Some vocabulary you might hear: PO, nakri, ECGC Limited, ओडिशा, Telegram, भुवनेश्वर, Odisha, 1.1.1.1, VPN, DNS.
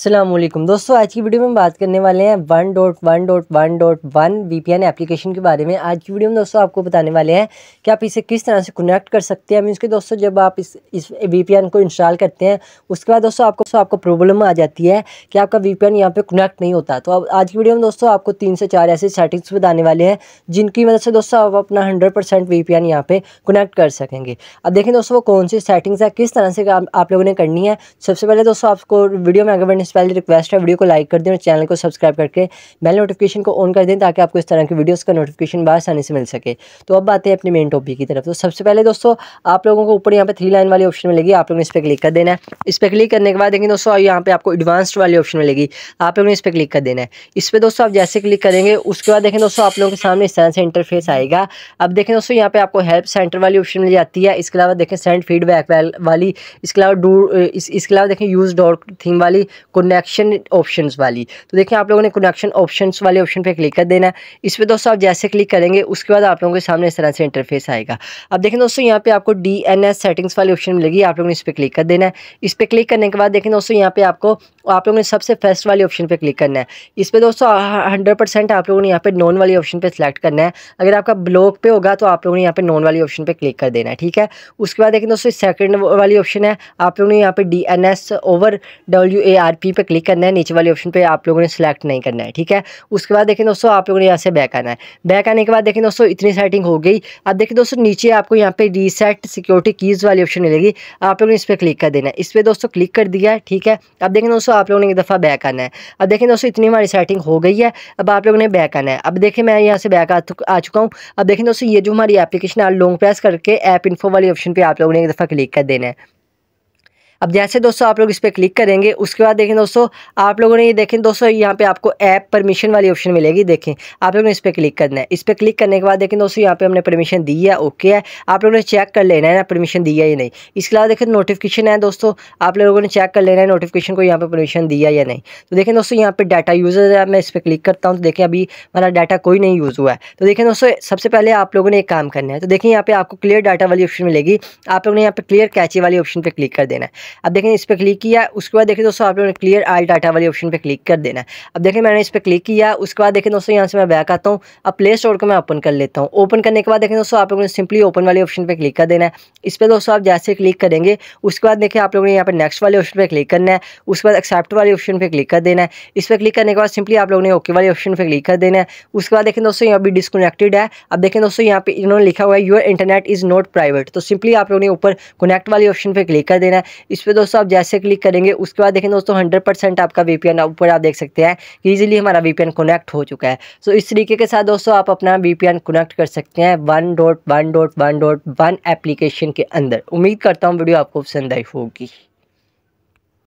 अस्सलाम वालेकुम दोस्तों, आज की वीडियो में हम बात करने वाले हैं 1.1.1.1 VPN एप्लीकेशन के बारे में। आज की वीडियो में दोस्तों आपको बताने वाले हैं कि आप इसे किस तरह से कनेक्ट कर सकते हैं। मींस कि दोस्तों जब आप इस VPN को इंस्टॉल करते हैं उसके बाद दोस्तों आपको प्रॉब्लम आ जाती है कि आपका VPN यहाँ पर कनेक्ट नहीं होता। तो आज की वीडियो में दोस्तों आपको 3 से 4 ऐसे सेटिंग्स बताने वाले हैं जिनकी मदद से दोस्तों आप अपना 100% VPN यहाँ पर कनेक्ट कर सकेंगे। अब देखें दोस्तों वो कौन सी सेटिंग्स है, किस तरह से आप लोगों ने करनी है। सबसे पहले दोस्तों आपको वीडियो में आगे बढ़ने पहले रिक्वेस्ट है वीडियो को लाइक कर दें और चैनल को सब्सक्राइब करके बेल नोटिफिकेशन को ऑन कर दें ताकि आपको इस तरह की वीडियोस का नोटिफिकेशन बहुत आसानी से मिल सके। तो अब आते हैं अपने मेन टॉपिक की तरफ। तो सबसे पहले दोस्तों आप लोगों को ऊपर यहाँ पे 3 लाइन वाली ऑप्शन मिलेगी, आप लोगों ने इस पर क्लिक कर देना है। इस पर क्लिक करने के बाद देखिए दोस्तों यहाँ पे आपको एडवांस्ड वाली ऑप्शन मिलेगी, आप लोगों ने इस पर क्लिक कर देना है। इस पर दोस्तों आप जैसे क्लिक करेंगे उसके बाद देखें दोस्तों आप लोगों के सामने इस तरह से इंटरफेस आएगा। अब देखें दोस्तों यहाँ पे आपको हेल्प सेंटर वाली ऑप्शन मिल जाती है, इसके अलावा देखें सेंड फीडबैक वाली, इसके अलावा देखें यूज डॉट थीम वाली, कनेक्शन ऑप्शंस वाली। तो देखिए आप लोगों ने कनेक्शन ऑप्शंस वाले ऑप्शन पे क्लिक कर देना है। इस पे दोस्तों आप जैसे क्लिक करेंगे उसके बाद आप लोगों के सामने इस तरह से इंटरफेस आएगा। अब देखें दोस्तों यहाँ पे आपको DNS सेटिंग्स वाली ऑप्शन मिलेगी, आप लोगों ने इस पर क्लिक कर देना है। इस पर क्लिक करने के बाद देखें दोस्तों यहाँ पे आपको आप लोगों ने सबसे फर्स्ट वाली ऑप्शन पे क्लिक करना है। इस पे दोस्तों 100% आप लोगों ने यहाँ पे नॉन वाली ऑप्शन पे सिलेक्ट करना है। अगर आपका ब्लॉक पे होगा तो आप लोगों ने यहाँ पे नॉन वाली ऑप्शन पे क्लिक कर देना है, ठीक है। उसके बाद देखें दोस्तों सेकंड वाली ऑप्शन है, आप लोगों ने यहाँ पे DNS/WARP पे क्लिक करना है, नीचे वाली ऑप्शन पे आप लोगों ने सिलेक्ट नहीं करना है, ठीक है। उसके बाद देखें दोस्तों आप लोगों ने यहाँ से बैक आना है। बैक आने के बाद देखें दोस्तों इतनी सेटिंग हो गई। अब देखें दोस्तों नीचे आपको यहाँ पे रीसेट सिक्योरिटी कीज़ वाली ऑप्शन मिलेगी, आप लोगों ने इस पर क्लिक कर देना है। इस पर दोस्तों क्लिक कर दिया है, ठीक है। अब देखें दोस्तों आप लोगों ने एक दफ़ा बैक आना है। अब देखें दोस्तों इतनी हमारी सेटिंग हो गई है, अब आप लोगों ने बैक आना है। अब देखें मैं यहाँ से बैक आ चुका हूँ। अब देखें दोस्तों ये जो हमारी एप्लीकेशन है लॉन्ग प्रेस करके ऐप इन्फो वाली ऑप्शन पर आप लोगों ने एक दफ़ा क्लिक कर देना है। अब जैसे दोस्तों आप लोग इस पर क्लिक करेंगे उसके बाद देखें दोस्तों आप लोगों ने ये देखें दोस्तों यहाँ पे आपको ऐप परमिशन वाली ऑप्शन मिलेगी, देखें आप लोगों ने इस पर क्लिक करना है। इस पर क्लिक करने के बाद देखें दोस्तों यहाँ पे हमने परमिशन दी है, ओके है। आप लोगों ने चेक कर लेना है ना परमिशन दी है या नहीं। इसके अलावा देखें नोटिफिकेशन है दोस्तों, आप लोगों ने चेक कर लेना है नोटिफिकेशन को यहाँ पर परमिशन दिया या नहीं। तो देखें दोस्तों यहाँ पर डाटा यूजर है, मैं इस पर क्लिक करता हूँ तो देखें अभी हमारा डाटा कोई नहीं यूज़ हुआ है। तो देखें दोस्तों सबसे पहले आप लोगों ने एक काम करना है। तो देखें यहाँ पर आपको क्लियर डाटा वाली ऑप्शन मिलेगी, आप लोगों ने यहाँ पर क्लियर कैची वाली ऑप्शन पर क्लिक कर देना है। अब देखें इस पर क्लिक किया, उसके बाद देखें दोस्तों आप लोगों ने क्लियर आल डाटा वाली ऑप्शन पे क्लिक कर देना है। अब देखें मैंने इस पर क्लिक किया, उसके बाद देखें दोस्तों यहाँ से मैं बैक आता हूँ। अब प्ले स्टोर को मैं ओपन कर लेता हूँ। ओपन करने के बाद देखें दोस्तों आप लोगों ने सिंपली ओपन वाले ऑप्शन पर क्लिक कर देना है। इस पर दोस्तों आप जैसे क्लिक करेंगे उसके बाद देखें आप लोगों ने यहाँ पर नेक्स्ट वाले ऑप्शन पर क्लिक करना है। उसके बाद एक्सेप्ट वाले ऑप्शन पर क्लिक कर देना है। इस पर क्लिक करने के बाद सिंपली आप लोगों ने ओके वाले ऑप्शन पर क्लिक कर देना है। उसके बाद देखें दोस्तों यहाँ भी डिसकनेक्टेड है। अब देखें दोस्तों यहाँ पर इन्होंने लिखा हुआ है your internet is not private, तो सिंपली आप लोगों ने ऊपर कनेक्ट वाले ऑप्शन पर क्लिक कर देना है। इस पे दोस्तों आप जैसे क्लिक करेंगे उसके बाद देखें दोस्तों 100% आपका VPN ऊपर आप देख सकते हैं कि ईजिली हमारा VPN कनेक्ट हो चुका है। सो इस तरीके के साथ दोस्तों आप अपना VPN कनेक्ट कर सकते हैं 1.1.1.1 एप्लीकेशन के अंदर। उम्मीद करता हूँ वीडियो आपको पसंद आई होगी।